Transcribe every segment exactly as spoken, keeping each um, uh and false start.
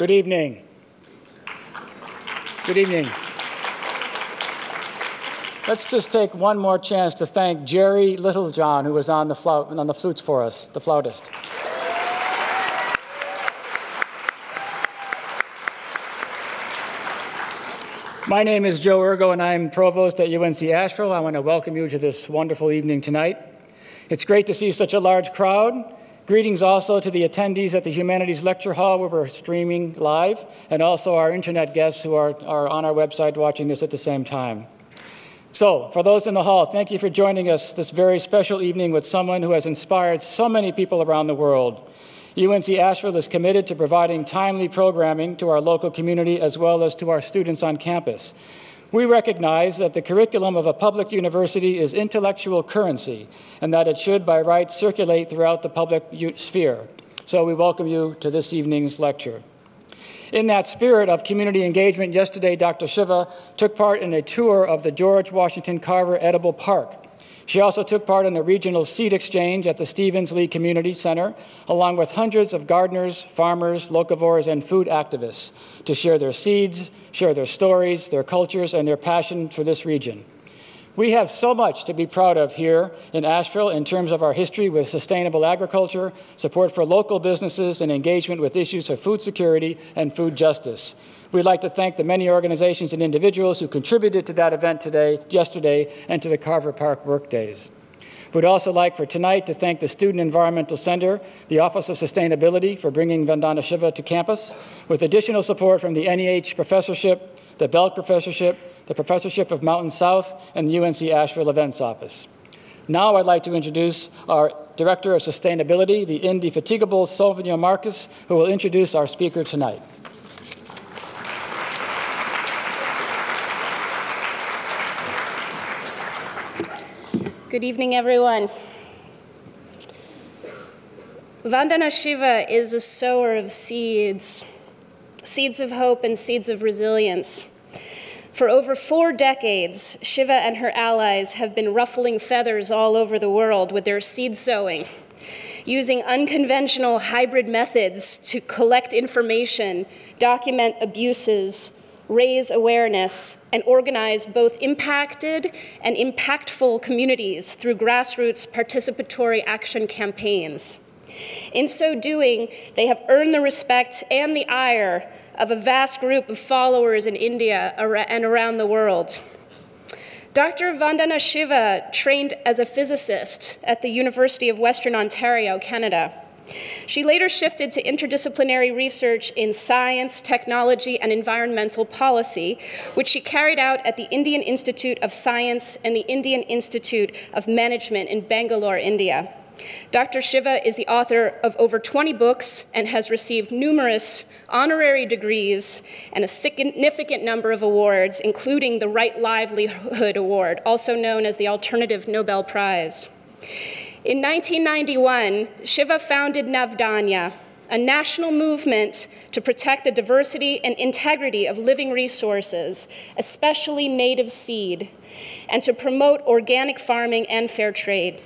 Good evening. Good evening. Let's just take one more chance to thank Jerry Littlejohn, who was on the flout and on the flutes for us, the flautist. My name is Joe Urgo, and I'm Provost at U N C Asheville. I want to welcome you to this wonderful evening tonight. It's great to see such a large crowd. Greetings also to the attendees at the Humanities Lecture Hall, where we're streaming live, and also our internet guests who are, are on our website watching this at the same time. So, for those in the hall, thank you for joining us this very special evening with someone who has inspired so many people around the world. U N C Asheville is committed to providing timely programming to our local community as well as to our students on campus. We recognize that the curriculum of a public university is intellectual currency and that it should, by right, circulate throughout the public sphere. So we welcome you to this evening's lecture. In that spirit of community engagement, yesterday Doctor Shiva took part in a tour of the George Washington Carver Edible Park. She also took part in a regional seed exchange at the Stevens-Lee Community Center, along with hundreds of gardeners, farmers, locavores, and food activists to share their seeds, share their stories, their cultures, and their passion for this region. We have so much to be proud of here in Asheville in terms of our history with sustainable agriculture, support for local businesses, and engagement with issues of food security and food justice. We'd like to thank the many organizations and individuals who contributed to that event today, yesterday, and to the Carver Park workdays. We'd also like for tonight to thank the Student Environmental Center, the Office of Sustainability for bringing Vandana Shiva to campus, with additional support from the N E H Professorship, the Belk Professorship, the Professorship of Mountain South, and the U N C Asheville Events Office. Now I'd like to introduce our Director of Sustainability, the indefatigable Sauvignon Marcus, who will introduce our speaker tonight. Good evening, everyone. Vandana Shiva is a sower of seeds, seeds of hope and seeds of resilience. For over four decades, Shiva and her allies have been ruffling feathers all over the world with their seed sowing, using unconventional hybrid methods to collect information, document abuses, raise awareness, and organize both impacted and impactful communities through grassroots participatory action campaigns. In so doing, they have earned the respect and the ire of a vast group of followers in India and around the world. Doctor Vandana Shiva trained as a physicist at the University of Western Ontario, Canada. She later shifted to interdisciplinary research in science, technology, and environmental policy, which she carried out at the Indian Institute of Science and the Indian Institute of Management in Bangalore, India. Doctor Shiva is the author of over twenty books and has received numerous honorary degrees and a significant number of awards, including the Right Livelihood Award, also known as the Alternative Nobel Prize. In nineteen ninety-one, Shiva founded Navdanya, a national movement to protect the diversity and integrity of living resources, especially native seed, and to promote organic farming and fair trade.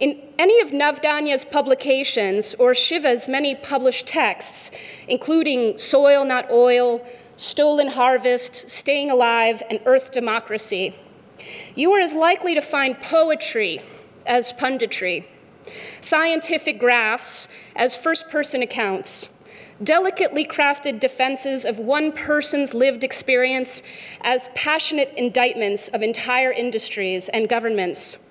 In any of Navdanya's publications or Shiva's many published texts, including Soil Not Oil, Stolen Harvest, Staying Alive, and Earth Democracy, you are as likely to find poetry as punditry, scientific graphs as first-person accounts, delicately crafted defenses of one person's lived experience as passionate indictments of entire industries and governments.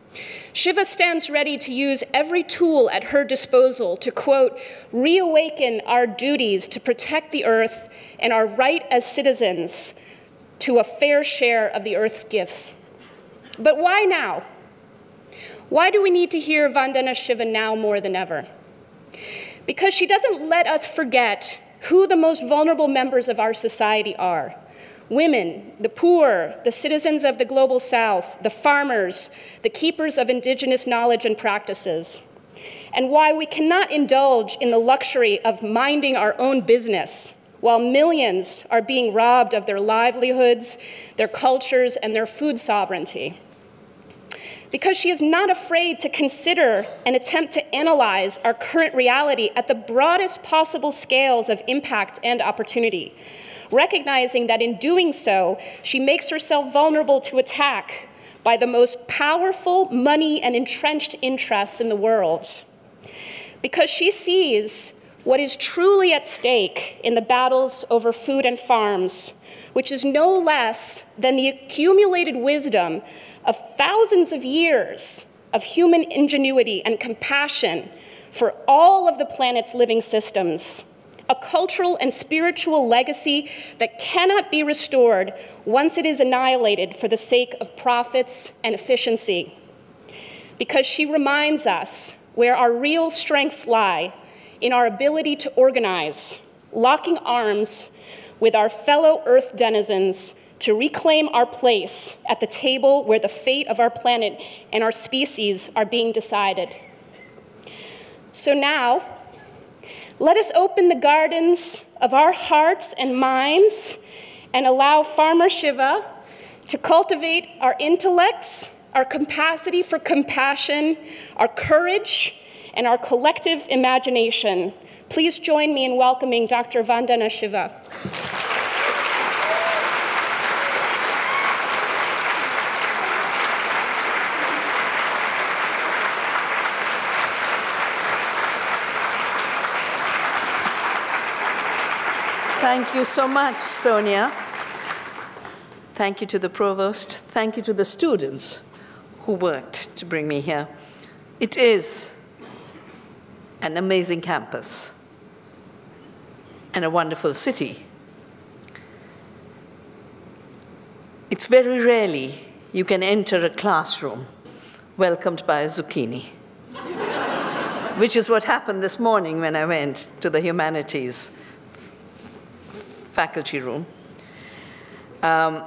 Shiva stands ready to use every tool at her disposal to, quote, reawaken our duties to protect the earth and our right as citizens to a fair share of the earth's gifts. But why now? Why do we need to hear Vandana Shiva now more than ever? Because she doesn't let us forget who the most vulnerable members of our society are. Women, the poor, the citizens of the global south, the farmers, the keepers of indigenous knowledge and practices. And why we cannot indulge in the luxury of minding our own business while millions are being robbed of their livelihoods, their cultures, and their food sovereignty. because she is not afraid to consider and attempt to analyze our current reality at the broadest possible scales of impact and opportunity, recognizing that in doing so, she makes herself vulnerable to attack by the most powerful money and entrenched interests in the world. Because she sees what is truly at stake in the battles over food and farms, which is no less than the accumulated wisdom of thousands of years of human ingenuity and compassion for all of the planet's living systems, a cultural and spiritual legacy that cannot be restored once it is annihilated for the sake of profits and efficiency. Because she reminds us where our real strengths lie in our ability to organize, locking arms with our fellow Earth denizens to reclaim our place at the table where the fate of our planet and our species are being decided. So now, let us open the gardens of our hearts and minds and allow Farmer Shiva to cultivate our intellects, our capacity for compassion, our courage, and our collective imagination. Please join me in welcoming Doctor Vandana Shiva. Thank you so much, Sonia. Thank you to the provost. Thank you to the students who worked to bring me here. It is an amazing campus and a wonderful city. It's very rarely you can enter a classroom welcomed by a zucchini, which is what happened this morning when I went to the humanities faculty room. Um,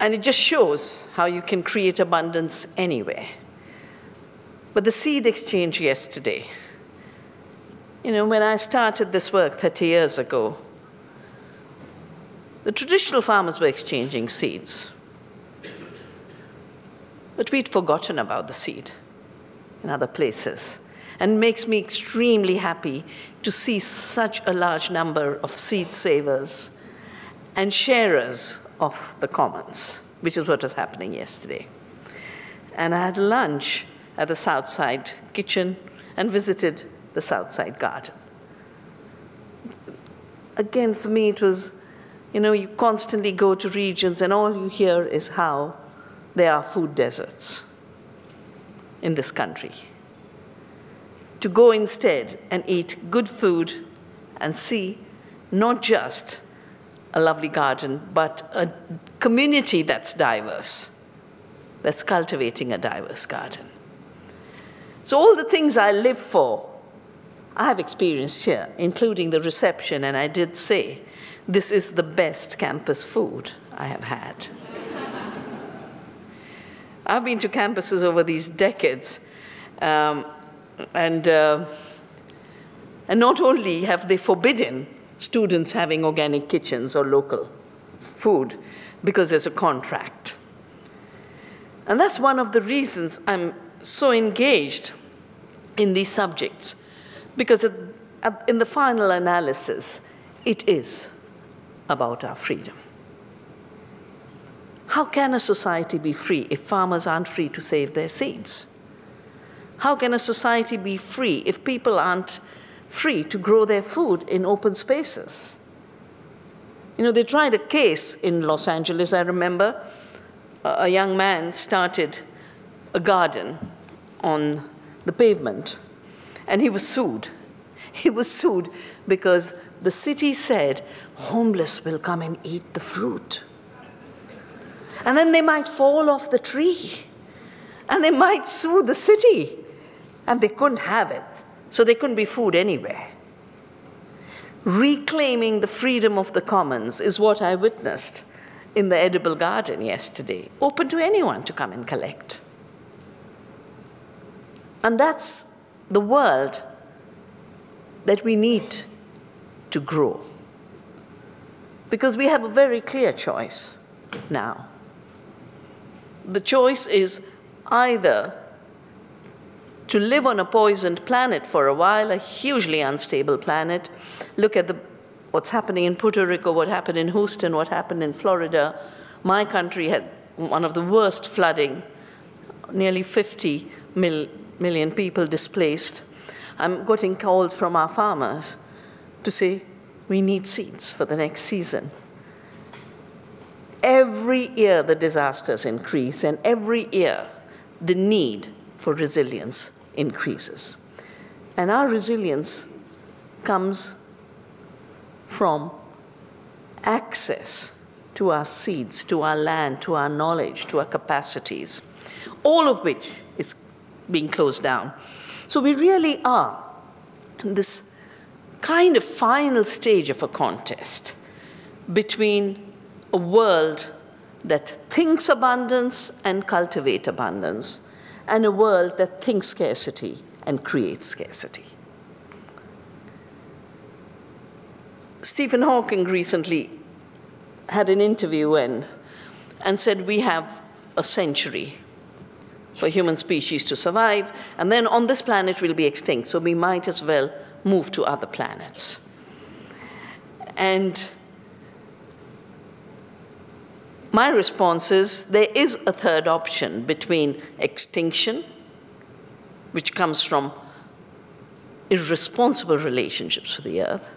and it just shows how you can create abundance anywhere. But the seed exchange yesterday, you know, when I started this work thirty years ago, the traditional farmers were exchanging seeds. But we'd forgotten about the seed in other places. And it makes me extremely happy to see such a large number of seed savers and sharers of the commons, which is what was happening yesterday. And I had lunch at the Southside kitchen and visited the Southside garden. Again, for me, it was, you know, you constantly go to regions and all you hear is how there are food deserts in this country. To go instead and eat good food and see not just a lovely garden, but a community that's diverse, that's cultivating a diverse garden. So all the things I live for, I have experienced here, including the reception, and I did say, this is the best campus food I have had. I've been to campuses over these decades, um, And, uh, and not only have they forbidden students having organic kitchens or local food, because there's a contract. And that's one of the reasons I'm so engaged in these subjects, because in the final analysis, it is about our freedom. How can a society be free if farmers aren't free to save their seeds? How can a society be free if people aren't free to grow their food in open spaces? You know, they tried a case in Los Angeles, I remember. A young man started a garden on the pavement, and he was sued. He was sued because the city said, homeless will come and eat the fruit. And then they might fall off the tree, and they might sue the city. And they couldn't have it, so there couldn't be food anywhere. Reclaiming the freedom of the commons is what I witnessed in the edible garden yesterday, open to anyone to come and collect. And that's the world that we need to grow, because we have a very clear choice now. The choice is, either to live on a poisoned planet for a while, a hugely unstable planet. Look at the, what's happening in Puerto Rico, what happened in Houston, what happened in Florida. My country had one of the worst flooding, nearly fifty million people displaced. I'm getting calls from our farmers to say, we need seeds for the next season. Every year the disasters increase, and every year the need for resilience increases. And our resilience comes from access to our seeds, to our land, to our knowledge, to our capacities, all of which is being closed down. So we really are in this kind of final stage of a contest between a world that thinks abundance and cultivates abundance, and a world that thinks scarcity and creates scarcity. Stephen Hawking recently had an interview and, and said, we have a century for human species to survive, and then on this planet we'll be extinct, so we might as well move to other planets. And my response is, there is a third option between extinction, which comes from irresponsible relationships with the Earth,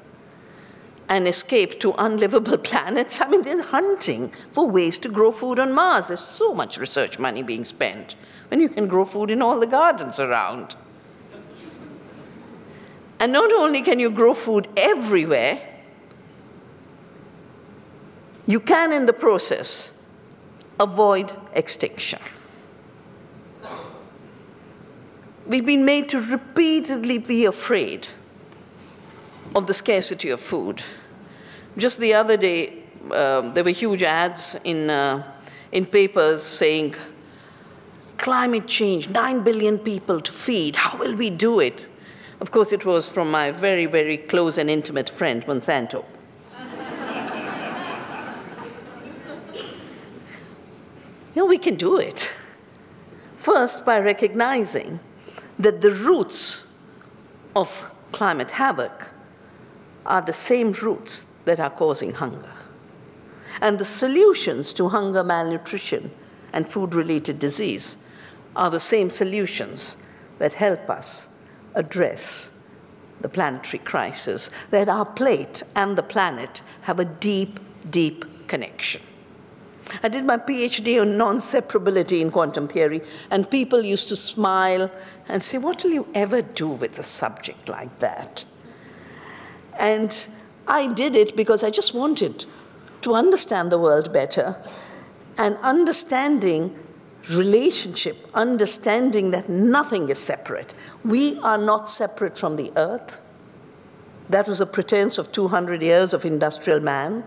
and escape to unlivable planets. I mean, they're hunting for ways to grow food on Mars. There's so much research money being spent when you can grow food in all the gardens around. And not only can you grow food everywhere, you can, in the process, avoid extinction. We've been made to repeatedly be afraid of the scarcity of food. Just the other day, um, there were huge ads in, uh, in papers saying, climate change, nine billion people to feed, how will we do it? Of course, it was from my very, very close and intimate friend, Monsanto. You know, we can do it. First, by recognizing that the roots of climate havoc are the same roots that are causing hunger. And the solutions to hunger, malnutrition, and food-related disease are the same solutions that help us address the planetary crisis, that our plate and the planet have a deep, deep connection. I did my PhD on non-separability in quantum theory, and people used to smile and say, what will you ever do with a subject like that? And I did it because I just wanted to understand the world better. And understanding relationship, understanding that nothing is separate. We are not separate from the earth. That was a pretense of two hundred years of industrial man.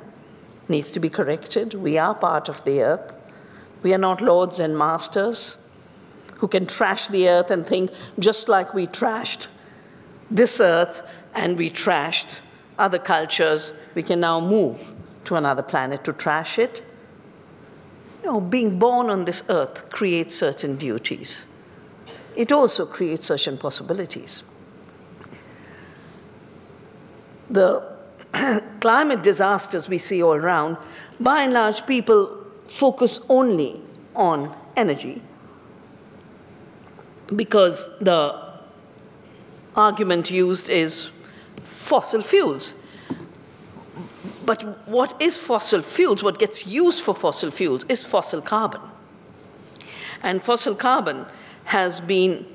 Needs to be corrected. We are part of the earth. We are not lords and masters who can trash the earth and think, just like we trashed this earth, and we trashed other cultures, we can now move to another planet to trash it. No, being born on this earth creates certain duties. It also creates certain possibilities. The climate disasters we see all around, by and large, people focus only on energy because the argument used is fossil fuels. But what is fossil fuels? What gets used for fossil fuels is fossil carbon. And fossil carbon has been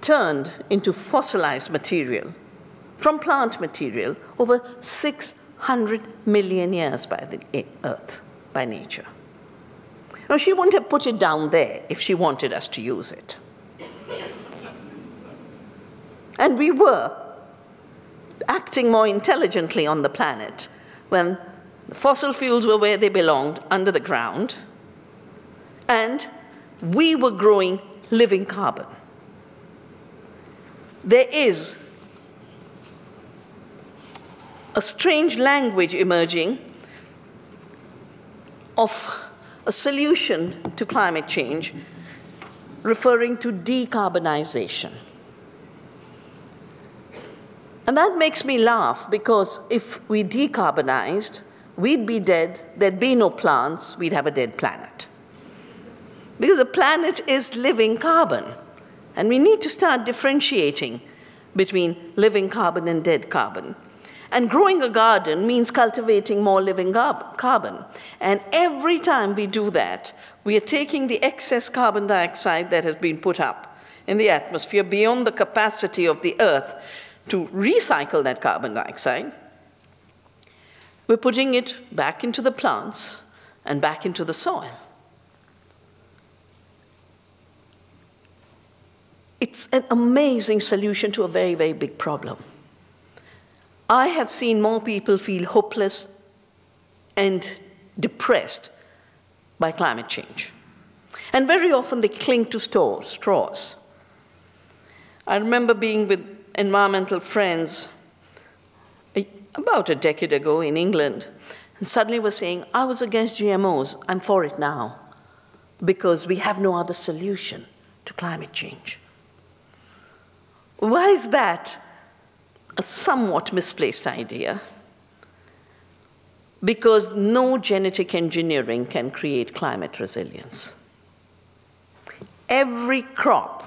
turned into fossilized material from plant material over six hundred million years by the Earth, by nature. Now, she wouldn't have put it down there if she wanted us to use it. And we were acting more intelligently on the planet when the fossil fuels were where they belonged, under the ground, and we were growing living carbon. There is a strange language emerging of a solution to climate change referring to decarbonization. And that makes me laugh, because if we decarbonized, we'd be dead, there'd be no plants, we'd have a dead planet. Because the planet is living carbon, and we need to start differentiating between living carbon and dead carbon. And growing a garden means cultivating more living carbon. And every time we do that, we are taking the excess carbon dioxide that has been put up in the atmosphere beyond the capacity of the Earth to recycle that carbon dioxide. We're putting it back into the plants and back into the soil. It's an amazing solution to a very, very big problem. I have seen more people feel hopeless and depressed by climate change. And very often they cling to straws. I remember being with environmental friends about a decade ago in England, and suddenly were saying, I was against G M Os, I'm for it now, because we have no other solution to climate change. Why is that a somewhat misplaced idea? Because no genetic engineering can create climate resilience. Every crop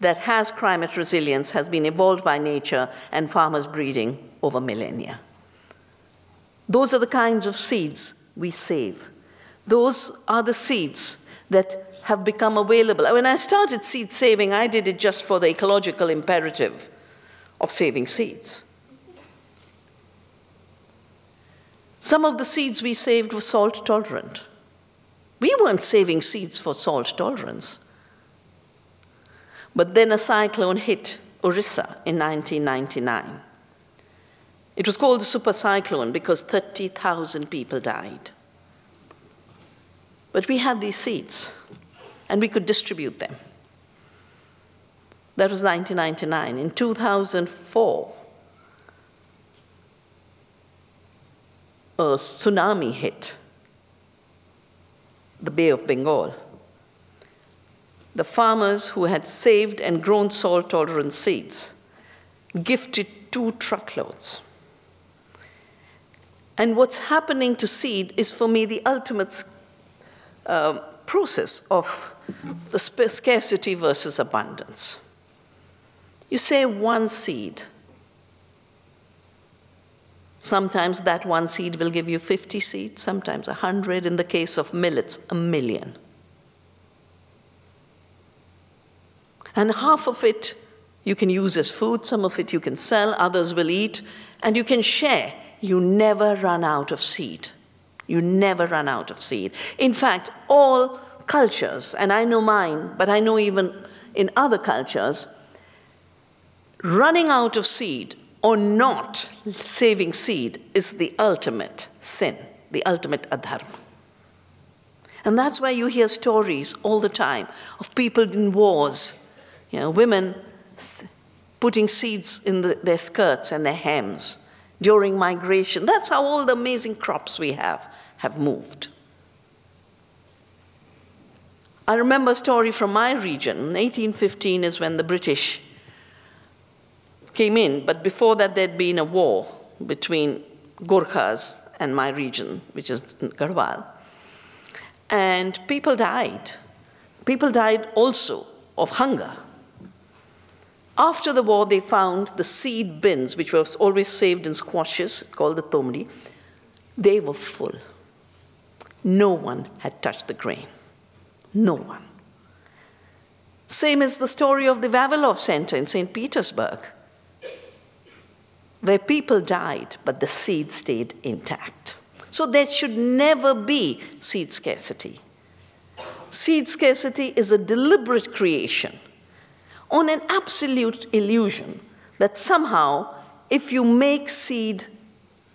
that has climate resilience has been evolved by nature and farmers breeding over millennia. Those are the kinds of seeds we save. Those are the seeds that have become available. When I started seed saving, I did it just for the ecological imperative of saving seeds. Some of the seeds we saved were salt tolerant. We weren't saving seeds for salt tolerance. But then a cyclone hit Orissa in nineteen ninety-nine. It was called the super cyclone because thirty thousand people died. But we had these seeds, and we could distribute them. That was nineteen ninety-nine. In two thousand four, a tsunami hit the Bay of Bengal. The farmers who had saved and grown salt-tolerant seeds gifted two truckloads. And what's happening to seed is, for me, the ultimate uh, process of the scarcity versus abundance. You save one seed. Sometimes that one seed will give you fifty seeds, sometimes one hundred. In the case of millets, a million. And half of it you can use as food, some of it you can sell, others will eat, and you can share. You never run out of seed. You never run out of seed. In fact, all cultures, and I know mine, but I know even in other cultures, running out of seed or not saving seed is the ultimate sin, the ultimate adharma. And that's why you hear stories all the time of people in wars, you know, women putting seeds in the, their skirts and their hems during migration. That's how all the amazing crops we have have moved. I remember a story from my region. eighteen fifteen is when the British came in, but before that there'd been a war between Gurkhas and my region, which is Garhwal. And people died. People died also of hunger. After the war, they found the seed bins, which were always saved in squashes, it's called the tomri. They were full. No one had touched the grain. No one. Same is the story of the Vavilov Center in Saint Petersburg, where people died, but the seed stayed intact. So there should never be seed scarcity. Seed scarcity is a deliberate creation on an absolute illusion that somehow if you make seed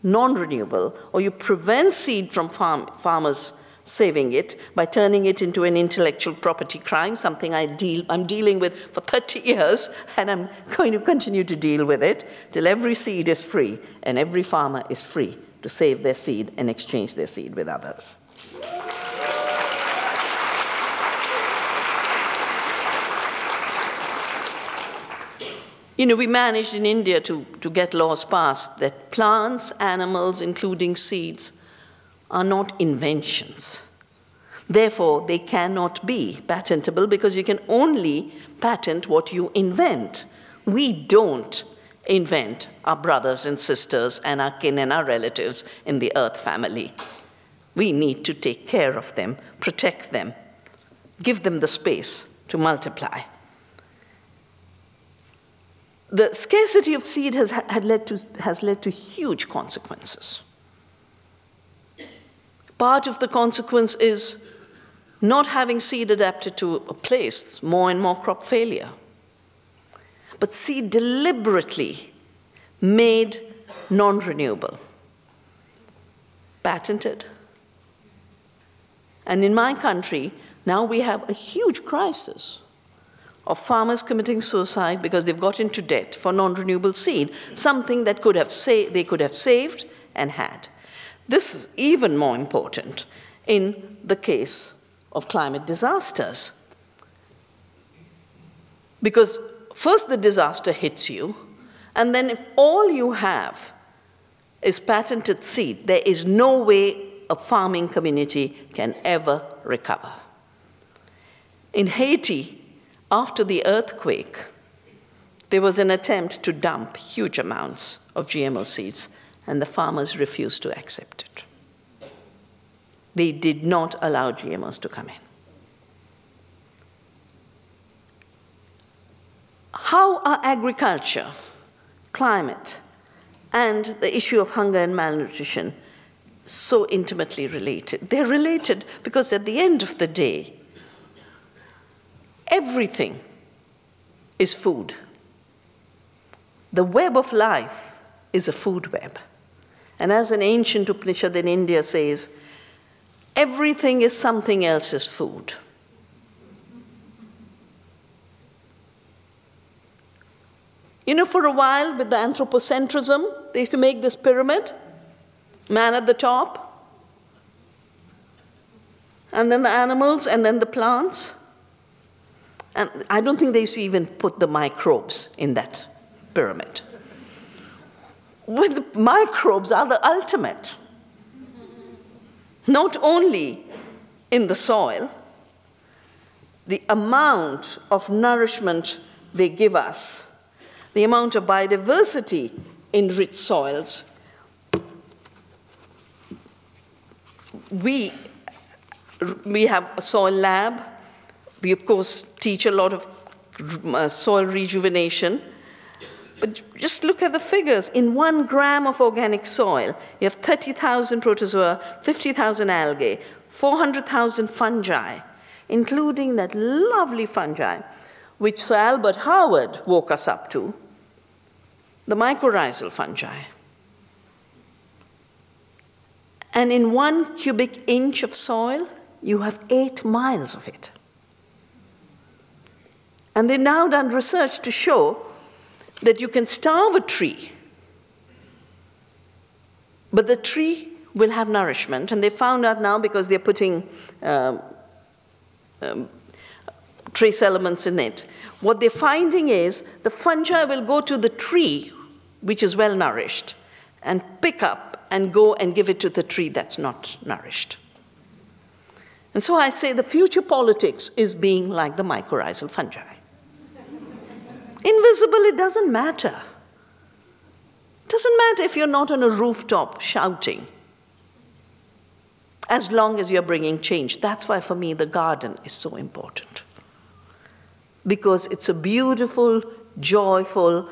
non-renewable or you prevent seed from farm, farmers saving it by turning it into an intellectual property crime, something I deal, I'm dealing with for thirty years, and I'm going to continue to deal with it till every seed is free and every farmer is free to save their seed and exchange their seed with others. You know, we managed in India to, to get laws passed that plants, animals, including seeds, are not inventions. Therefore, they cannot be patentable because you can only patent what you invent. We don't invent our brothers and sisters and our kin and our relatives in the Earth family. We need to take care of them, protect them, give them the space to multiply. The scarcity of seed has, had led to, has led to huge consequences. Part of the consequence is not having seed adapted to a place, more and more crop failure. But seed deliberately made non-renewable, patented. And in my country, now we have a huge crisis of farmers committing suicide because they've got into debt for non-renewable seed, something that could have sa- they could have saved and had. This is even more important in the case of climate disasters. Because first the disaster hits you, and then if all you have is patented seed, there is no way a farming community can ever recover. In Haiti, after the earthquake, there was an attempt to dump huge amounts of G M O seeds, and the farmers refused to accept it. They did not allow G M Os to come in. How are agriculture, climate, and the issue of hunger and malnutrition so intimately related? They're related because at the end of the day, everything is food. The web of life is a food web. And as an ancient Upanishad in India says, everything is something else's food. You know, for a while with the anthropocentrism, they used to make this pyramid, man at the top, and then the animals, and then the plants. And I don't think they used to even put the microbes in that pyramid. Well, the microbes are the ultimate. Not only in the soil, the amount of nourishment they give us, the amount of biodiversity in rich soils, we, we have a soil lab. We, of course, teach a lot of soil rejuvenation. But just look at the figures. In one gram of organic soil, you have thirty thousand protozoa, fifty thousand algae, four hundred thousand fungi, including that lovely fungi, which Sir Albert Howard woke us up to, the mycorrhizal fungi. And in one cubic inch of soil, you have eight miles of it. And they've now done research to show that you can starve a tree, but the tree will have nourishment. And they found out now because they're putting um, um, trace elements in it. What they're finding is the fungi will go to the tree, which is well nourished, and pick up and go and give it to the tree that's not nourished. And so I say the future politics is being like the mycorrhizal fungi. Invisible, it doesn't matter. It doesn't matter if you're not on a rooftop shouting, as long as you're bringing change. That's why, for me, the garden is so important, because it's a beautiful, joyful,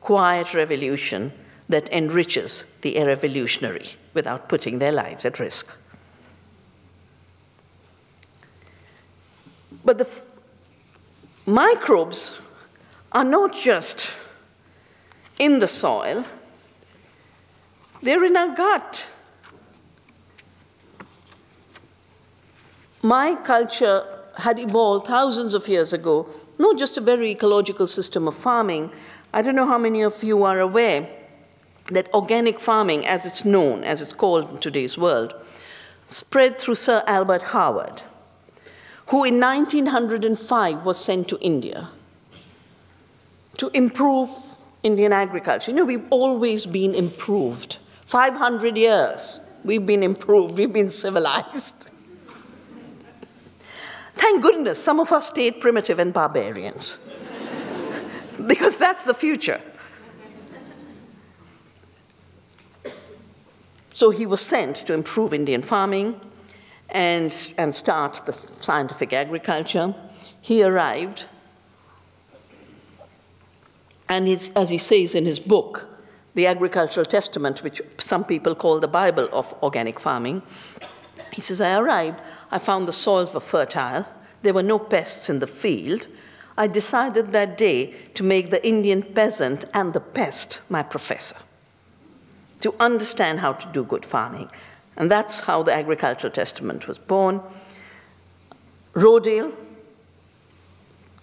quiet revolution that enriches the revolutionary without putting their lives at risk. But the microbes are not just in the soil, they're in our gut. My culture had evolved thousands of years ago, not just a very ecological system of farming. I don't know how many of you are aware that organic farming, as it's known, as it's called in today's world, spread through Sir Albert Howard, who in nineteen oh five was sent to India to improve Indian agriculture. You know, we've always been improved. five hundred years, we've been improved, we've been civilized. Thank goodness some of us stayed primitive and barbarians, because that's the future. So he was sent to improve Indian farming and, and start the scientific agriculture. He arrived, and his, as he says in his book, The Agricultural Testament, which some people call the Bible of organic farming, he says, I arrived, I found the soils were fertile, there were no pests in the field. I decided that day to make the Indian peasant and the pest my professor, to understand how to do good farming. And that's how the Agricultural Testament was born. Rodale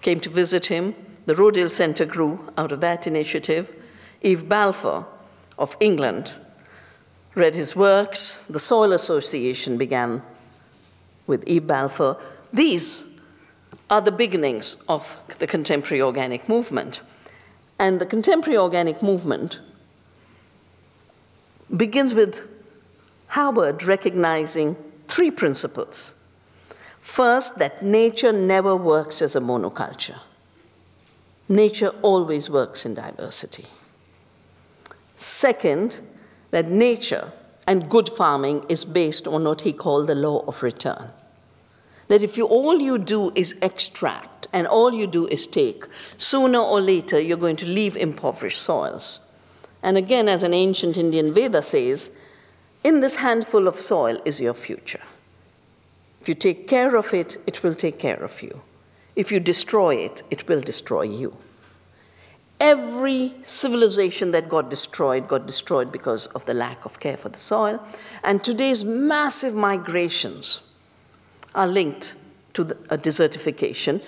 came to visit him. The Rodale Center grew out of that initiative. Eve Balfour of England read his works. The Soil Association began with Eve Balfour. These are the beginnings of the contemporary organic movement. And the contemporary organic movement begins with Howard recognizing three principles. First, that nature never works as a monoculture. Nature always works in diversity. Second, that nature and good farming is based on what he called the law of return. That if you, all you do is extract and all you do is take, sooner or later you're going to leave impoverished soils. And again, as an ancient Indian Veda says, in this handful of soil is your future. If you take care of it, it will take care of you. If you destroy it, it will destroy you. Every civilization that got destroyed got destroyed because of the lack of care for the soil. And today's massive migrations are linked to the, a desertification,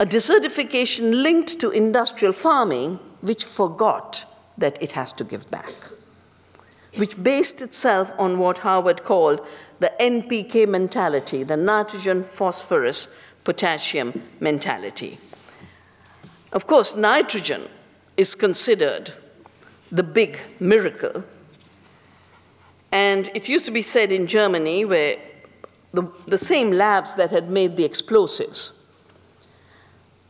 a desertification linked to industrial farming, which forgot that it has to give back, which based itself on what Howard called the N P K mentality, the nitrogen, phosphorus, potassium mentality. Of course, nitrogen is considered the big miracle. And it used to be said in Germany, where the, the same labs that had made the explosives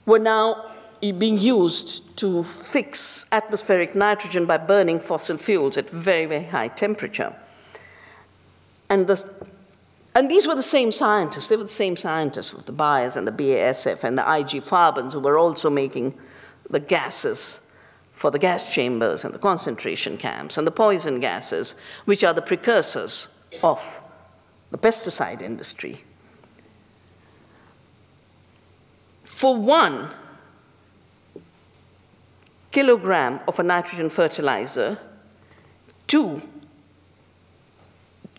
were now being used to fix atmospheric nitrogen by burning fossil fuels at very, very high temperature. And, the, and these were the same scientists. They were the same scientists with the Bayers and the B A S F and the I G Farbens, who were also making the gases for the gas chambers and the concentration camps and the poison gases, which are the precursors of the pesticide industry. For one kilogram of a nitrogen fertilizer, two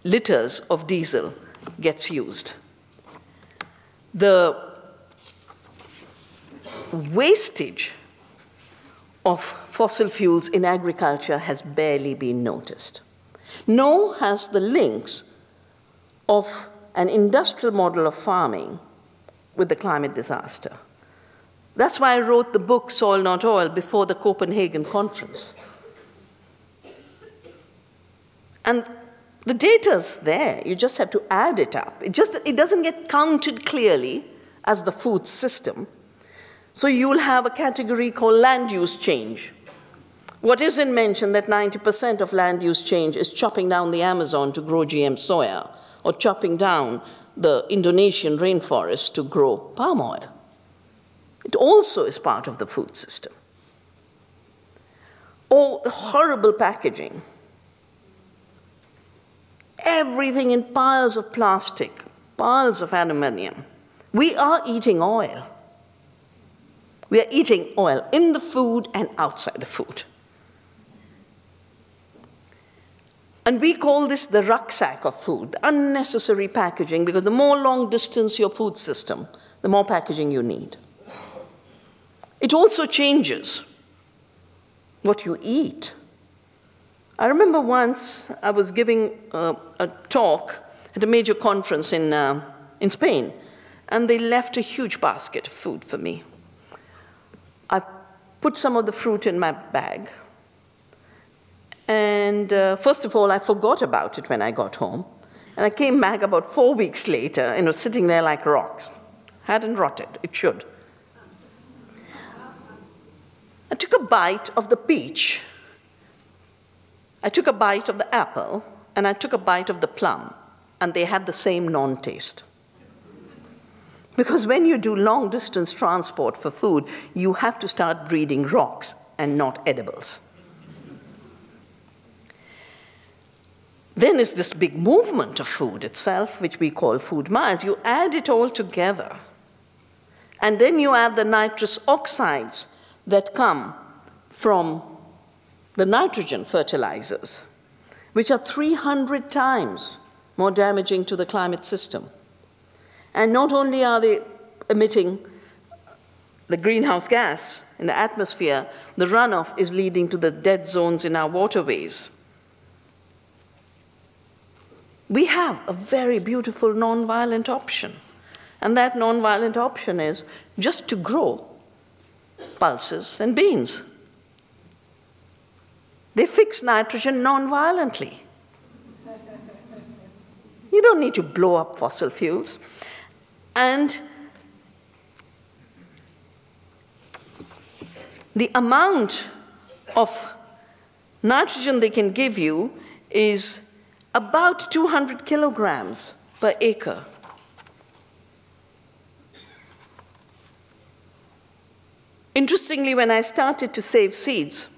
liters of diesel gets used. The wastage of fossil fuels in agriculture has barely been noticed. Nor has the links of an industrial model of farming with the climate disaster. That's why I wrote the book, Soil Not Oil, before the Copenhagen conference. And the data's there. You just have to add it up. It, just, it doesn't get counted clearly as the food system. So you'll have a category called land use change. What isn't mentioned that ninety percent of land use change is chopping down the Amazon to grow G M soya, or chopping down the Indonesian rainforest to grow palm oil. It also is part of the food system. Or the horrible packaging. Everything in piles of plastic, piles of aluminium. We are eating oil. We are eating oil in the food and outside the food. And we call this the rucksack of food, unnecessary packaging, because the more long distance your food system, the more packaging you need. It also changes what you eat. I remember once I was giving a, a talk at a major conference in, uh, in Spain, and they left a huge basket of food for me. I put some of the fruit in my bag. And uh, first of all, I forgot about it when I got home. And I came back about four weeks later and was sitting there like rocks. Hadn't rotted, it should. I took a bite of the peach. I took a bite of the apple, and I took a bite of the plum, and they had the same non-taste. Because when you do long-distance transport for food, you have to start breeding rocks and not edibles. Then is this big movement of food itself, which we call food miles. You add it all together, and then you add the nitrous oxides that come from the nitrogen fertilizers, which are three hundred times more damaging to the climate system. And not only are they emitting the greenhouse gas in the atmosphere, the runoff is leading to the dead zones in our waterways. We have a very beautiful non-violent option. And that non-violent option is just to grow pulses and beans. They fix nitrogen non-violently. You don't need to blow up fossil fuels. And the amount of nitrogen they can give you is about two hundred kilograms per acre. Interestingly, when I started to save seeds,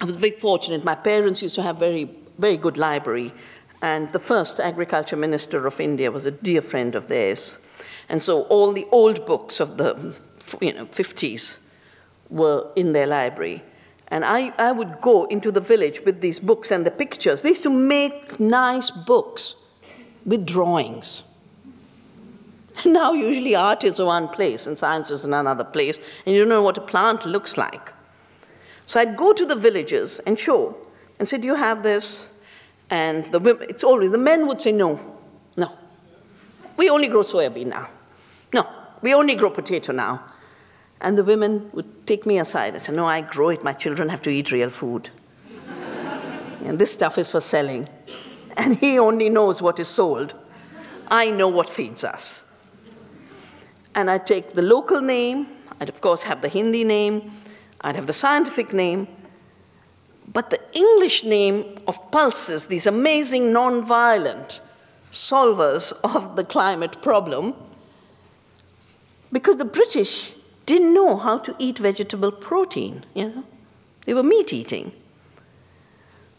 I was very fortunate. My parents used to have a very, very good library, and the first agriculture minister of India was a dear friend of theirs. And so all the old books of the you know, fifties were in their library. And I, I would go into the village with these books and the pictures. They used to make nice books with drawings. And now usually art is one place and science is in another place, and you don't know what a plant looks like. So I'd go to the villages and show, and say, do you have this? And the women, it's always, the men would say, no, no. We only grow soybean now. No, we only grow potato now. And the women would take me aside and say, no, I grow it. My children have to eat real food. And this stuff is for selling. And he only knows what is sold. I know what feeds us. And I'd take the local name. I'd, of course, have the Hindi name. I'd have the scientific name, but the English name of pulses, these amazing non-violent solvers of the climate problem, because the British didn't know how to eat vegetable protein, you know? They were meat-eating.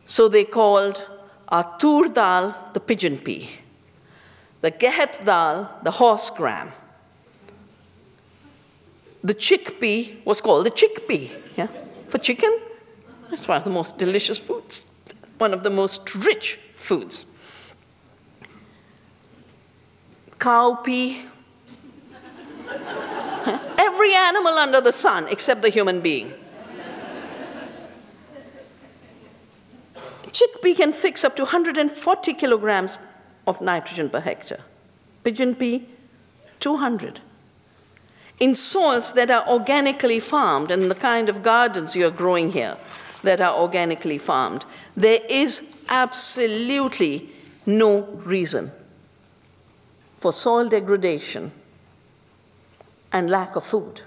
So they called our tur dal the pigeon pea, the gehet dal the horse gram. The chickpea was called the chickpea, yeah? For chicken. That's one of the most delicious foods, one of the most rich foods. Cowpea. Every animal under the sun except the human being. Chickpea can fix up to one hundred forty kilograms of nitrogen per hectare. Pigeon pea, two hundred. In soils that are organically farmed, and the kind of gardens you're growing here that are organically farmed, there is absolutely no reason for soil degradation and lack of food.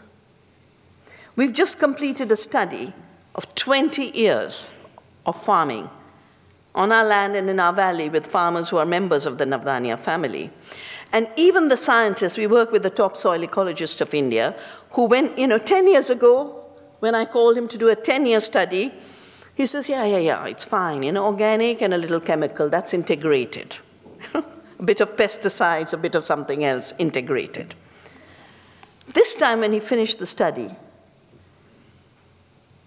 We've just completed a study of twenty years of farming on our land and in our valley with farmers who are members of the Navdanya family. And even the scientists, we work with the top soil ecologist of India, who when, you know, ten years ago, when I called him to do a ten-year study, he says, yeah, yeah, yeah, it's fine, you know, organic and a little chemical, that's integrated. A bit of pesticides, a bit of something else, integrated. This time when he finished the study,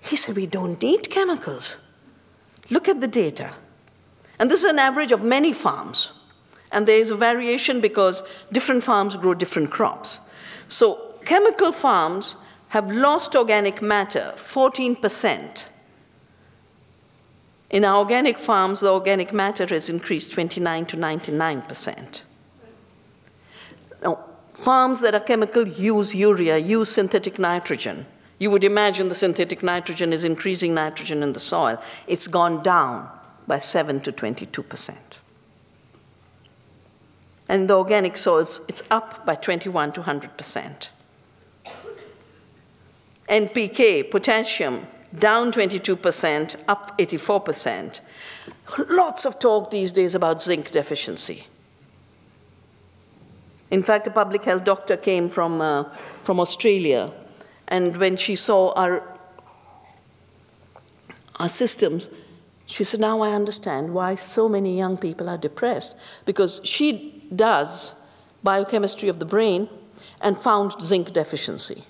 he said, we don't need chemicals. Look at the data. And this is an average of many farms. And there is a variation because different farms grow different crops. So chemical farms have lost organic matter fourteen percent. In our organic farms, the organic matter has increased twenty-nine to ninety-nine percent. Now, farms that are chemical use urea, use synthetic nitrogen. You would imagine the synthetic nitrogen is increasing nitrogen in the soil. It's gone down by seven to twenty-two percent. And in the organic soils, it's up by twenty-one to one hundred percent. N P K, potassium, down twenty-two percent, up eighty-four percent. Lots of talk these days about zinc deficiency. In fact, a public health doctor came from, uh, from Australia, and when she saw our, our systems, she said, now I understand why so many young people are depressed, because she does biochemistry of the brain and found zinc deficiency.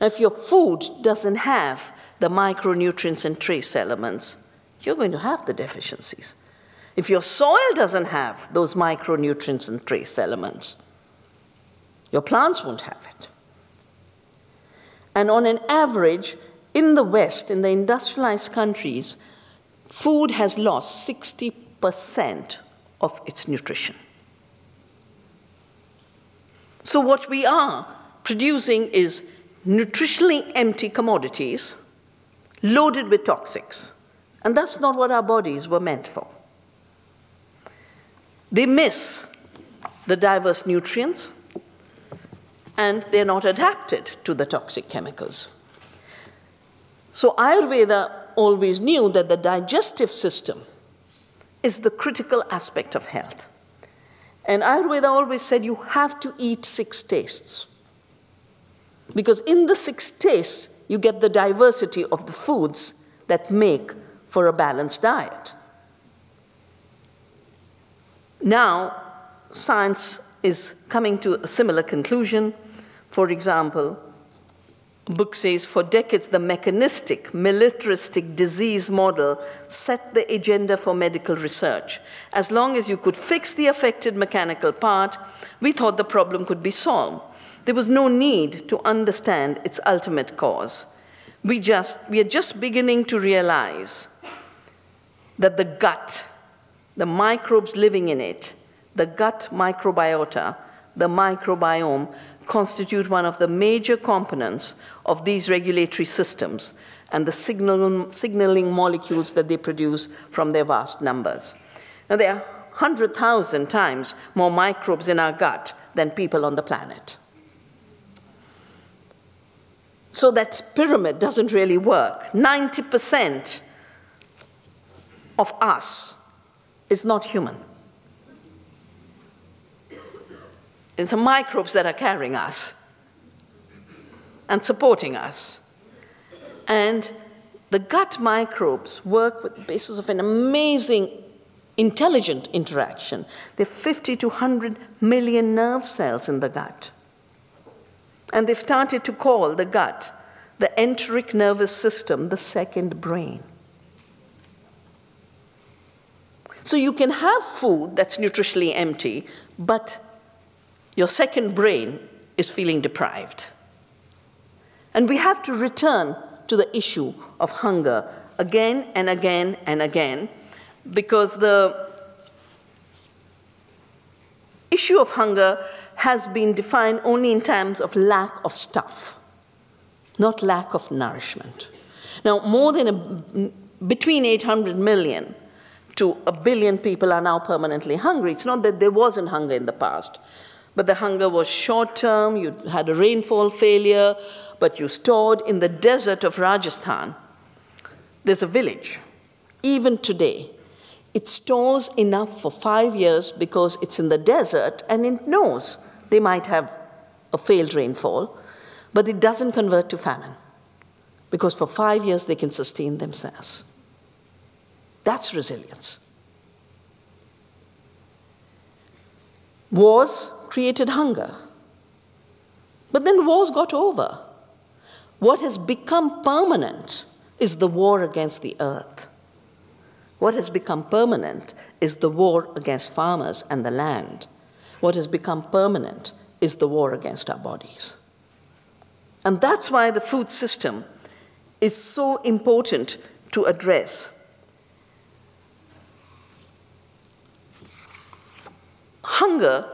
Now, if your food doesn't have the micronutrients and trace elements, you're going to have the deficiencies. If your soil doesn't have those micronutrients and trace elements, your plants won't have it. And on an average, in the West, in the industrialized countries, food has lost sixty percent of its nutrition. So what we are producing is nutritionally empty commodities loaded with toxics. And that's not what our bodies were meant for. They miss the diverse nutrients, and they're not adapted to the toxic chemicals. So Ayurveda always knew that the digestive system is the critical aspect of health. And Ayurveda always said you have to eat six tastes, because in the six tastes, you get the diversity of the foods that make for a balanced diet. Now, science is coming to a similar conclusion. For example, the book says, for decades, the mechanistic, militaristic disease model set the agenda for medical research. As long as you could fix the affected mechanical part, we thought the problem could be solved. There was no need to understand its ultimate cause. We, just, we are just beginning to realize that the gut, the microbes living in it, the gut microbiota, the microbiome, constitute one of the major components of these regulatory systems and the signal, signaling molecules that they produce from their vast numbers. Now, there are one hundred thousand times more microbes in our gut than people on the planet. So that pyramid doesn't really work. ninety percent of us is not human. It's the microbes that are carrying us and supporting us. And the gut microbes work with the basis of an amazing, intelligent interaction. There are fifty to one hundred million nerve cells in the gut. And they've started to call the gut, the enteric nervous system, the second brain. So you can have food that's nutritionally empty, but your second brain is feeling deprived. And we have to return to the issue of hunger again and again and again, because the issue of hunger has been defined only in terms of lack of stuff, not lack of nourishment. Now, more than a, between eight hundred million to a billion people are now permanently hungry. It's not that there wasn't hunger in the past, but the hunger was short-term. You had a rainfall failure, but you stored in the desert of Rajasthan. There's a village, even today. It stores enough for five years because it's in the desert, and it knows they might have a failed rainfall, but it doesn't convert to famine, because for five years they can sustain themselves. That's resilience. Wars created hunger. But then wars got over. What has become permanent is the war against the earth. What has become permanent is the war against farmers and the land. What has become permanent is the war against our bodies. And that's why the food system is so important to address. Hunger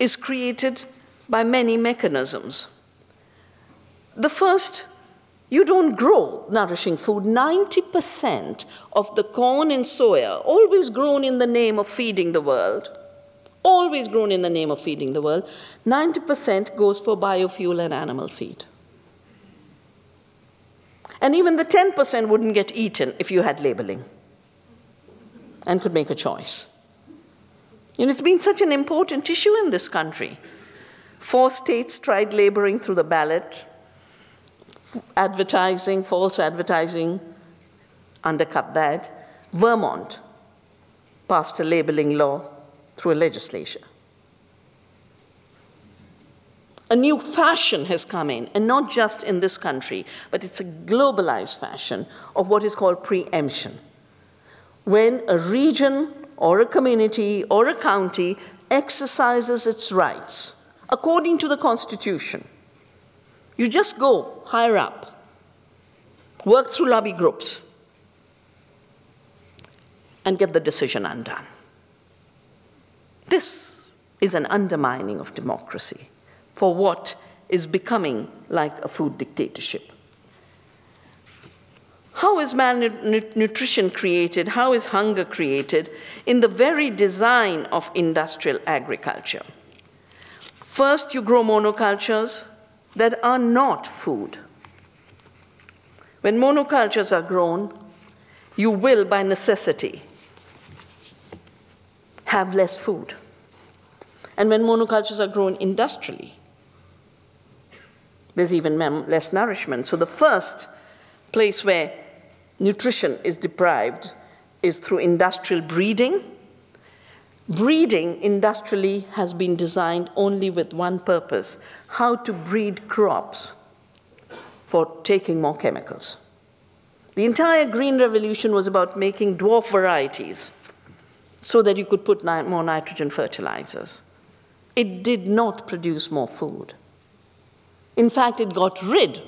is created by many mechanisms. The first, you don't grow nourishing food. ninety percent of the corn and soya, always grown in the name of feeding the world, always grown in the name of feeding the world, ninety percent goes for biofuel and animal feed. And even the ten percent wouldn't get eaten if you had labeling and could make a choice. You know, it's been such an important issue in this country. Four states tried labeling through the ballot, advertising, false advertising, undercut that. Vermont passed a labeling law through a legislature. A new fashion has come in, and not just in this country, but it's a globalized fashion of what is called preemption. When a region or a community or a county exercises its rights according to the Constitution, you just go higher up, work through lobby groups, and get the decision undone. This is an undermining of democracy for what is becoming like a food dictatorship. How is malnutrition created? How is hunger created? In the very design of industrial agriculture. First, you grow monocultures that are not food. When monocultures are grown, you will, by necessity, have less food. And when monocultures are grown industrially, there's even less nourishment. So the first place where nutrition is deprived is through industrial breeding. Breeding industrially has been designed only with one purpose: how to breed crops for taking more chemicals. The entire Green Revolution was about making dwarf varieties so that you could put ni- more nitrogen fertilizers. It did not produce more food. In fact, it got rid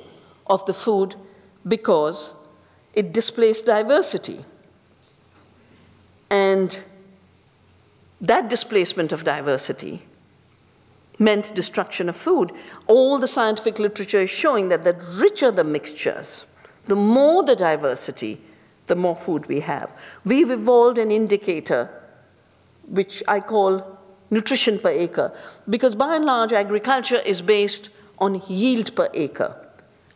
of the food because it displaced diversity. And that displacement of diversity meant destruction of food. All the scientific literature is showing that the richer the mixtures, the more the diversity, the more food we have. We've evolved an indicator which I call nutrition per acre, because by and large agriculture is based on yield per acre.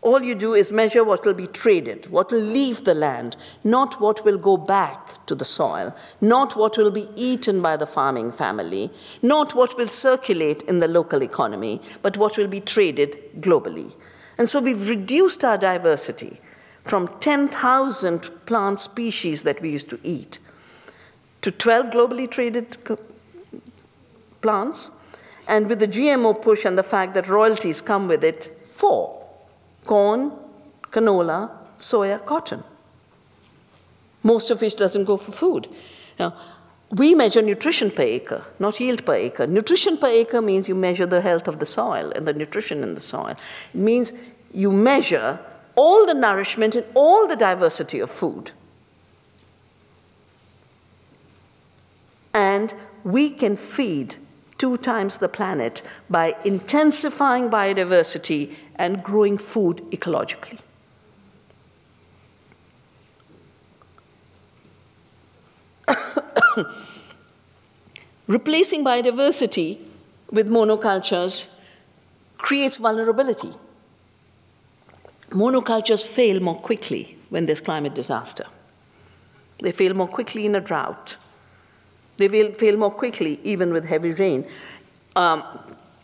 All you do is measure what will be traded, what will leave the land, not what will go back to the soil, not what will be eaten by the farming family, not what will circulate in the local economy, but what will be traded globally. And so we've reduced our diversity from ten thousand plant species that we used to eat to twelve globally traded plants, and with the G M O push and the fact that royalties come with it, four. Corn, canola, soya, cotton. Most of which doesn't go for food. Now, we measure nutrition per acre, not yield per acre. Nutrition per acre means you measure the health of the soil and the nutrition in the soil. It means you measure all the nourishment and all the diversity of food. And we can feed two times the planet by intensifying biodiversity and growing food ecologically. Replacing biodiversity with monocultures creates vulnerability. Monocultures fail more quickly when there's climate disaster. They fail more quickly in a drought. They will fail more quickly even with heavy rain. Um,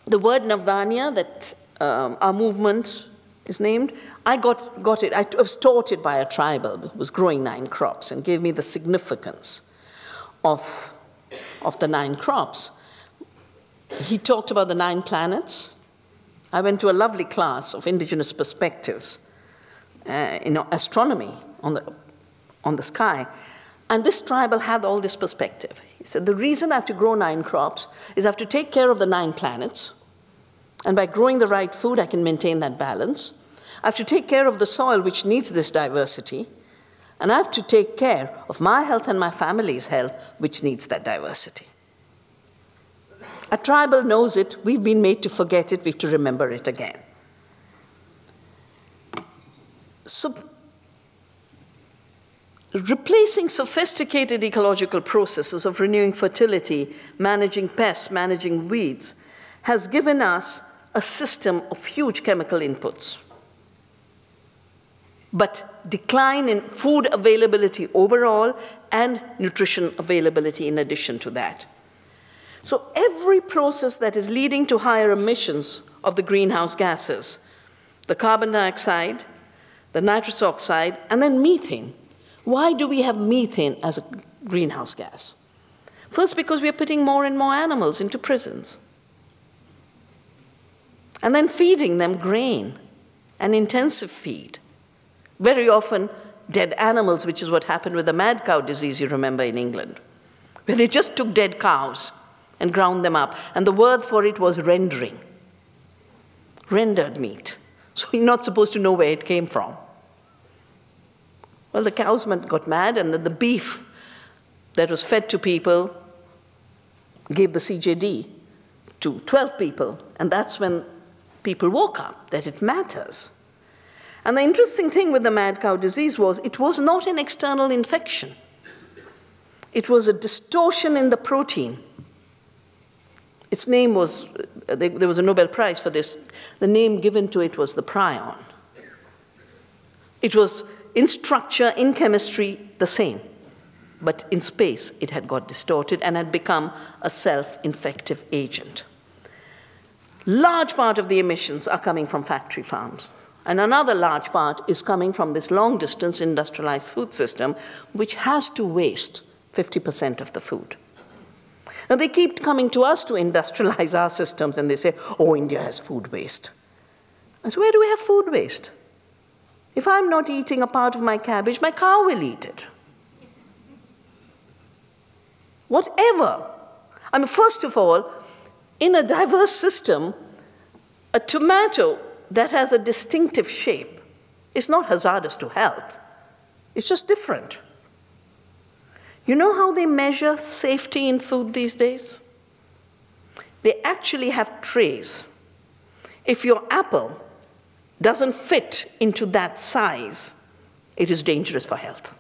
the word Navdanya that Um, our movement is named. I got, got it, I was taught it by a tribal who was growing nine crops and gave me the significance of, of the nine crops. He talked about the nine planets. I went to a lovely class of indigenous perspectives uh, in astronomy on the, on the sky. And this tribal had all this perspective. He said, the reason I have to grow nine crops is I have to take care of the nine planets. And by growing the right food, I can maintain that balance. I have to take care of the soil, which needs this diversity. And I have to take care of my health and my family's health, which needs that diversity. A tribal knows it. We've been made to forget it. We have to remember it again. So, replacing sophisticated ecological processes of renewing fertility, managing pests, managing weeds, has given us a system of huge chemical inputs. But decline in food availability overall and nutrition availability in addition to that. So every process that is leading to higher emissions of the greenhouse gases, the carbon dioxide, the nitrous oxide, and then methane. Why do we have methane as a greenhouse gas? First, because we are putting more and more animals into prisons. And then feeding them grain and intensive feed. Very often, dead animals, which is what happened with the mad cow disease, you remember, in England, where they just took dead cows and ground them up. And the word for it was rendering, rendered meat. So you're not supposed to know where it came from. Well, the cows got mad, and then the beef that was fed to people gave the C J D to twelve people. And that's when people woke up, that it matters. And the interesting thing with the mad cow disease was it was not an external infection. It was a distortion in the protein. Its name was, there was a Nobel Prize for this. The name given to it was the prion. It was, in structure, in chemistry, the same. But in space, it had got distorted and had become a self-infective agent. Large part of the emissions are coming from factory farms. And another large part is coming from this long-distance industrialized food system, which has to waste fifty percent of the food. Now, they keep coming to us to industrialize our systems, and they say, oh, India has food waste. I said, where do we have food waste? If I'm not eating a part of my cabbage, my cow will eat it. Whatever. I mean, first of all, in a diverse system, a tomato that has a distinctive shape is not hazardous to health. It's just different. You know how they measure safety in food these days? They actually have trays. If your apple doesn't fit into that size, it is dangerous for health.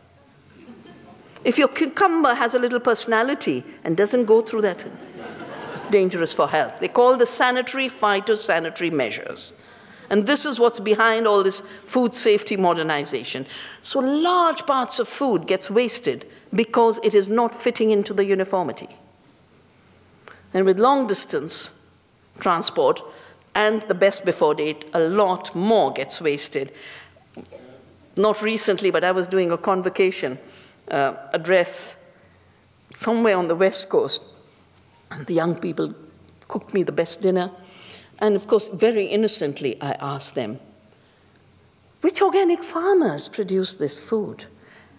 If your cucumber has a little personality and doesn't go through that, it's dangerous for health. They call this sanitary phytosanitary measures. And this is what's behind all this food safety modernization. So large parts of food gets wasted because it is not fitting into the uniformity. And with long-distance transport and the best-before date, a lot more gets wasted. Not recently, but I was doing a convocation uh, address somewhere on the West Coast. And the young people cooked me the best dinner. And, of course, very innocently, I asked them, which organic farmers produce this food?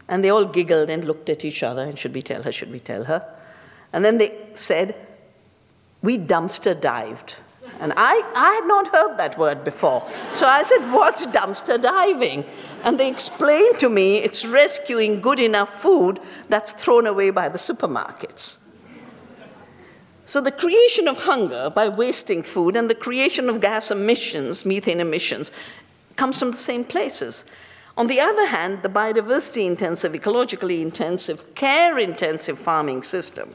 And they all giggled and looked at each other and should we tell her, should we tell her? And then they said, we dumpster dived. And I, I had not heard that word before. So I said, what's dumpster diving? And they explained to me it's rescuing good enough food that's thrown away by the supermarkets. So the creation of hunger by wasting food and the creation of gas emissions, methane emissions, comes from the same places. On the other hand, the biodiversity-intensive, ecologically-intensive, care-intensive farming system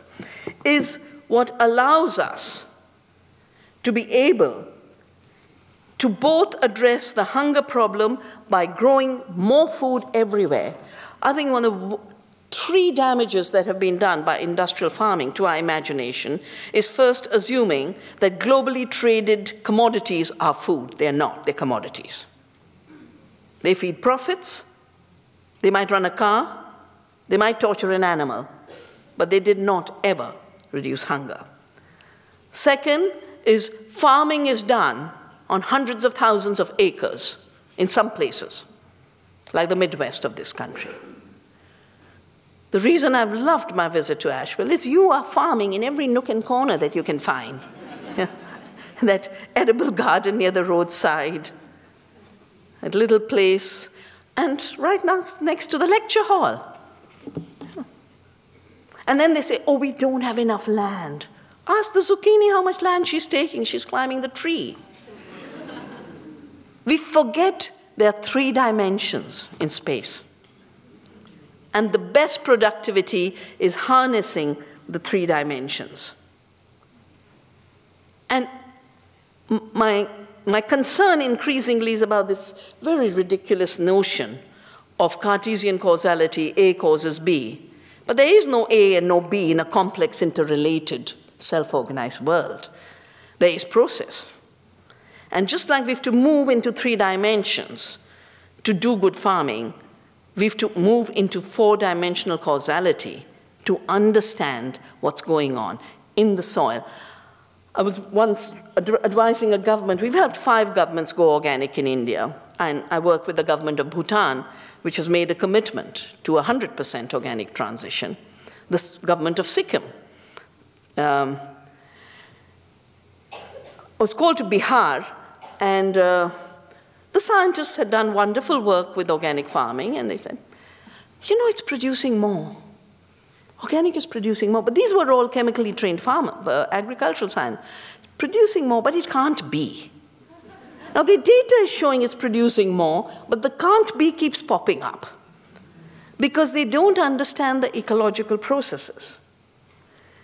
is what allows us to be able to both address the hunger problem by growing more food everywhere. I think one of the three damages that have been done by industrial farming, to our imagination, is first assuming that globally traded commodities are food. They're not. They're commodities. They feed profits, they might run a car, they might torture an animal, but they did not ever reduce hunger. Second is farming is done on hundreds of thousands of acres in some places, like the Midwest of this country. The reason I've loved my visit to Asheville is you are farming in every nook and corner that you can find. That edible garden near the roadside, that little place, and right next, next to the lecture hall. And then they say, oh, we don't have enough land. Ask the zucchini how much land she's taking. She's climbing the tree. We forget there are three dimensions in space. And the best productivity is harnessing the three dimensions. And my, my concern increasingly is about this very ridiculous notion of Cartesian causality, A causes B. But there is no A and no B in a complex, interrelated, self-organized world. There is process. And just like we have to move into three dimensions to do good farming, we have to move into four-dimensional causality to understand what's going on in the soil. I was once advising a government. We've helped five governments go organic in India. And I work with the government of Bhutan, which has made a commitment to one hundred percent organic transition. The government of Sikkim. Um, I was called to Bihar, and uh, the scientists had done wonderful work with organic farming, and they said, you know, it's producing more. Organic is producing more. But these were all chemically trained farmer, uh, agricultural science. Producing more, but it can't be. Now, the data is showing it's producing more, but the can't be keeps popping up because they don't understand the ecological processes.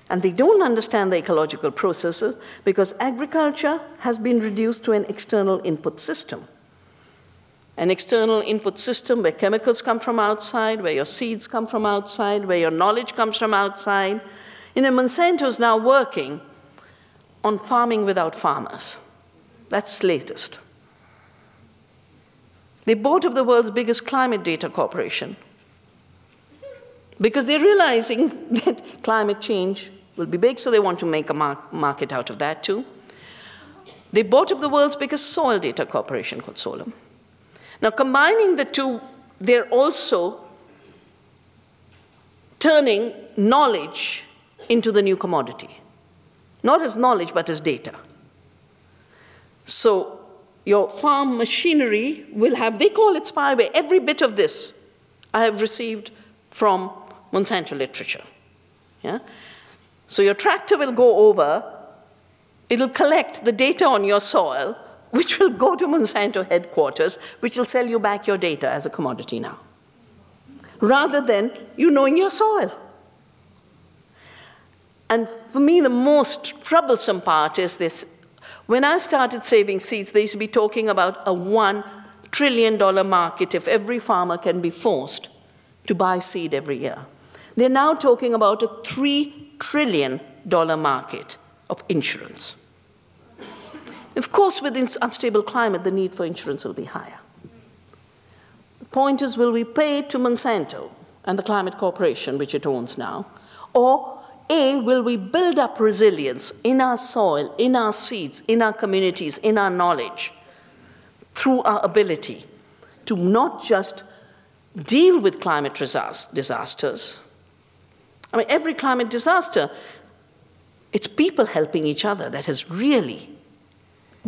And they don't understand the ecological processes because agriculture has been reduced to an external input system. An external input system where chemicals come from outside, where your seeds come from outside, where your knowledge comes from outside. You know, Monsanto is now working on farming without farmers. That's latest. They bought up the world's biggest climate data corporation because they're realizing that climate change will be big, so they want to make a mar market out of that too. They bought up the world's biggest soil data corporation called Solum. Now combining the two, they're also turning knowledge into the new commodity. Not as knowledge, but as data. So your farm machinery will have, they call it spyware. Every bit of this I have received from Monsanto literature. Yeah? So your tractor will go over, it'll collect the data on your soil, which will go to Monsanto headquarters, which will sell you back your data as a commodity now, rather than you knowing your soil. And for me, the most troublesome part is this. When I started saving seeds, they used to be talking about a one trillion dollar market if every farmer can be forced to buy seed every year. They're now talking about a three trillion dollar market of insurance. Of course, with this unstable climate, the need for insurance will be higher. The point is, will we pay to Monsanto and the climate corporation, which it owns now, or A, will we build up resilience in our soil, in our seeds, in our communities, in our knowledge, through our ability to not just deal with climate disasters. I mean, every climate disaster, it's people helping each other that has really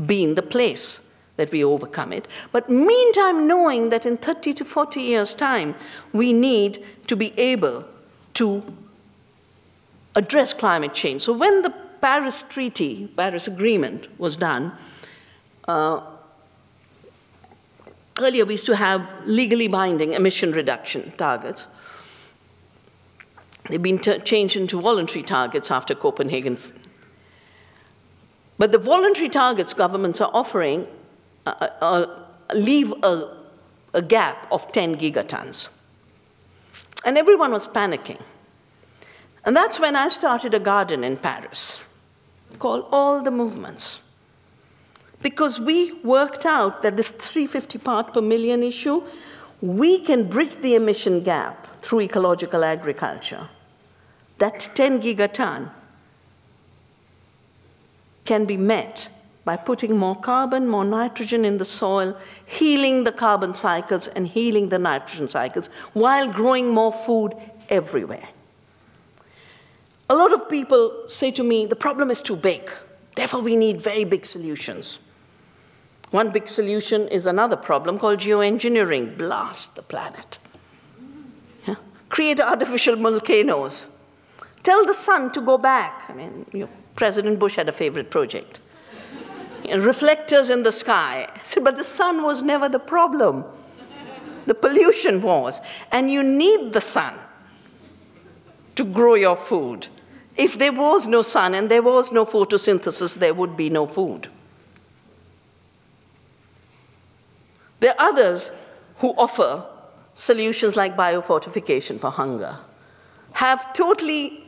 been the place that we overcome it. But meantime, knowing that in thirty to forty years' time, we need to be able to address climate change. So when the Paris Treaty, Paris Agreement was done, uh, earlier we used to have legally binding emission reduction targets. They've been changed into voluntary targets after Copenhagen. But the voluntary targets governments are offering uh, uh, leave a, a gap of ten gigatons. And everyone was panicking. And that's when I started a garden in Paris called All the Movements. Because we worked out that this three hundred fifty parts per million issue, we can bridge the emission gap through ecological agriculture. That ten gigaton can be met by putting more carbon, more nitrogen in the soil, healing the carbon cycles and healing the nitrogen cycles while growing more food everywhere. A lot of people say to me, the problem is too big. Therefore, we need very big solutions. One big solution is another problem called geoengineering. Blast the planet. Yeah? Create artificial volcanoes. Tell the sun to go back. I mean, you President Bush had a favorite project. Reflectors in the sky. I said, but the sun was never the problem. The pollution was. And you need the sun to grow your food. If there was no sun and there was no photosynthesis, there would be no food. There are others who offer solutions like biofortification for hunger, have totally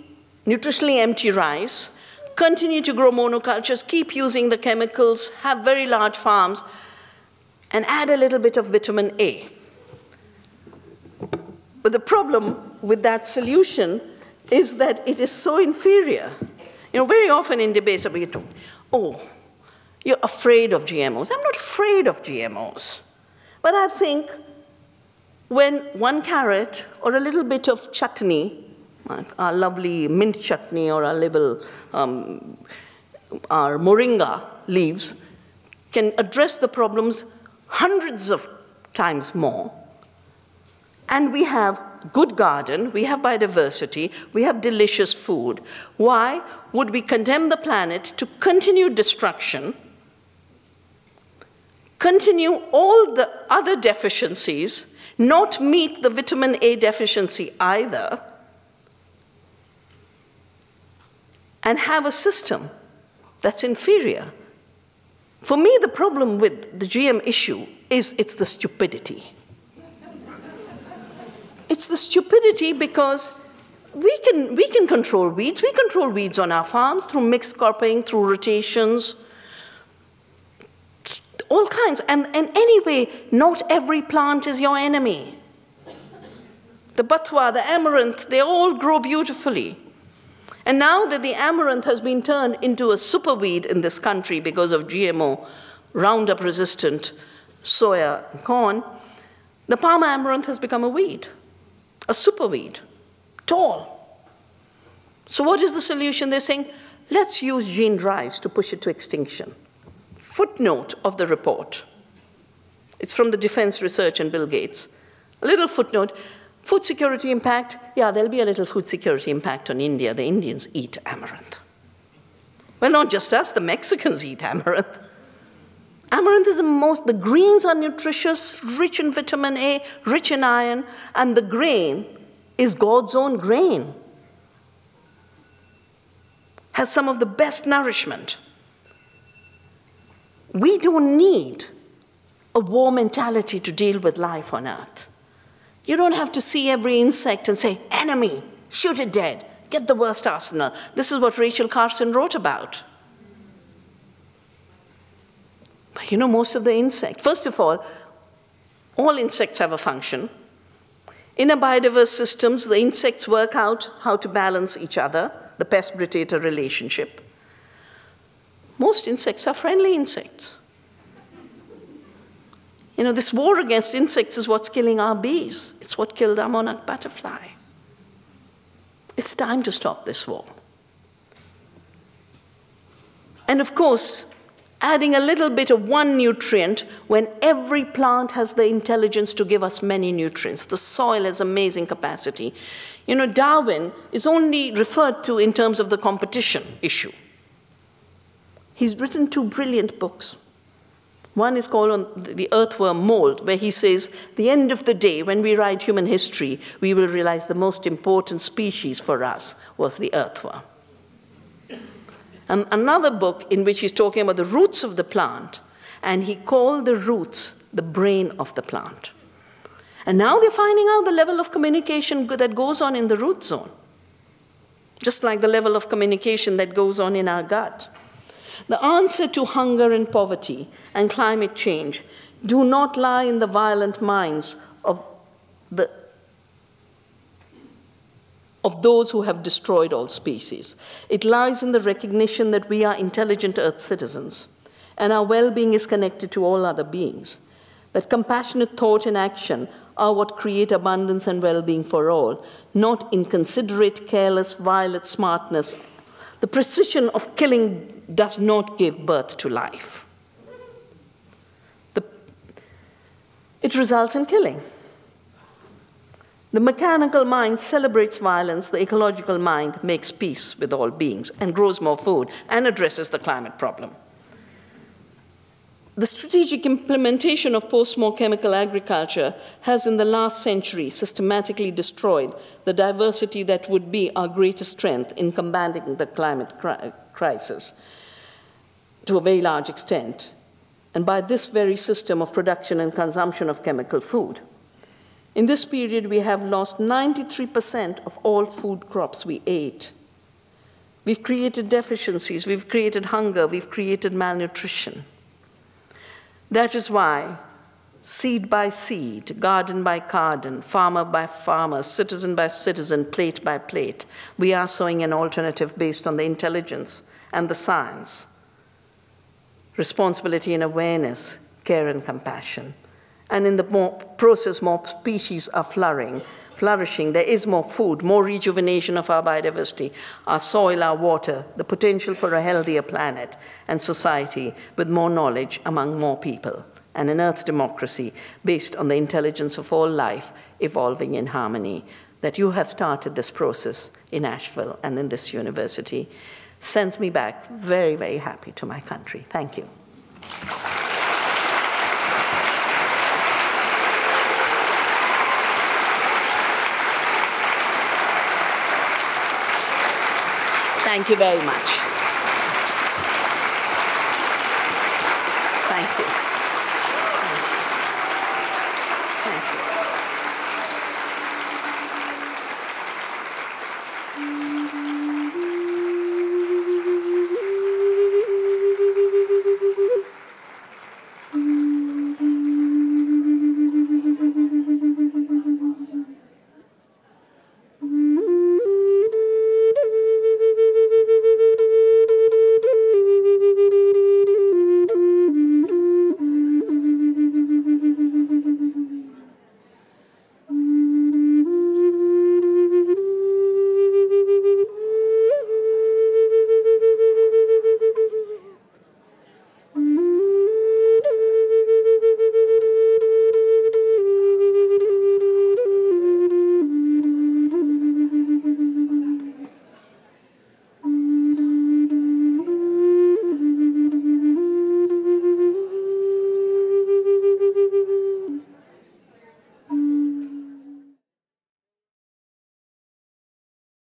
nutritionally empty rice, continue to grow monocultures, keep using the chemicals, have very large farms, and add a little bit of vitamin A. But the problem with that solution is that it is so inferior. You know, very often in debates, we talk, oh, you're afraid of G M Os. I'm not afraid of G M Os. But I think when one carrot or a little bit of chutney, like our lovely mint chutney or our little um, our moringa leaves, can address the problems hundreds of times more. And we have good garden, we have biodiversity, we have delicious food. Why would we condemn the planet to continue destruction, continue all the other deficiencies, not meet the vitamin A deficiency either, and have a system that's inferior? For me, the problem with the G M issue is it's the stupidity. It's the stupidity because we can, we can control weeds. We control weeds on our farms through mixed cropping, through rotations, all kinds. And, and anyway, not every plant is your enemy. The bathua, the amaranth, they all grow beautifully. And now that the amaranth has been turned into a superweed in this country because of G M O, Roundup-resistant soya and corn, the palm amaranth has become a weed, a superweed, tall. So what is the solution? They're saying, let's use gene drives to push it to extinction. Footnote of the report. It's from the Defense Research and Bill Gates. A little footnote. Food security impact, yeah, there'll be a little food security impact on India. The Indians eat amaranth. Well, not just us, the Mexicans eat amaranth. Amaranth is the most, the greens are nutritious, rich in vitamin A, rich in iron, and the grain is God's own grain. Has some of the best nourishment. We don't need a war mentality to deal with life on Earth. You don't have to see every insect and say, enemy, shoot it dead, get the worst arsenal. This is what Rachel Carson wrote about. But you know, most of the insects, first of all, all insects have a function. In a biodiverse systems, the insects work out how to balance each other, the pest-predator relationship. Most insects are friendly insects. You know, this war against insects is what's killing our bees. It's what killed our monarch butterfly. It's time to stop this war. And of course, adding a little bit of one nutrient when every plant has the intelligence to give us many nutrients. The soil has amazing capacity. You know, Darwin is only referred to in terms of the competition issue. He's written two brilliant books. One is called On the Earthworm Mold, where he says, the end of the day, when we write human history, we will realize the most important species for us was the earthworm. And another book in which he's talking about the roots of the plant, and he called the roots the brain of the plant. And now they're finding out the level of communication that goes on in the root zone, just like the level of communication that goes on in our gut. The answer to hunger and poverty and climate change do not lie in the violent minds of, the, of those who have destroyed all species. It lies in the recognition that we are intelligent Earth citizens and our well-being is connected to all other beings, that compassionate thought and action are what create abundance and well-being for all, not inconsiderate, careless, violent smartness. The precision of killing does not give birth to life. The, it results in killing. The mechanical mind celebrates violence. The ecological mind makes peace with all beings and grows more food and addresses the climate problem. The strategic implementation of post-war chemical agriculture has in the last century systematically destroyed the diversity that would be our greatest strength in combating the climate cri- crisis to a very large extent, and by this very system of production and consumption of chemical food. In this period, we have lost ninety-three percent of all food crops we ate. We've created deficiencies, we've created hunger, we've created malnutrition. That is why seed by seed, garden by garden, farmer by farmer, citizen by citizen, plate by plate, we are sowing an alternative based on the intelligence and the science, responsibility and awareness, care and compassion. And in the more process, more species are flourishing. Flourishing. There is more food, more rejuvenation of our biodiversity, our soil, our water, the potential for a healthier planet and society with more knowledge among more people, and an earth democracy based on the intelligence of all life evolving in harmony, that you have started this process in Asheville and in this university, sends me back very, very happy to my country. Thank you. Thank you very much.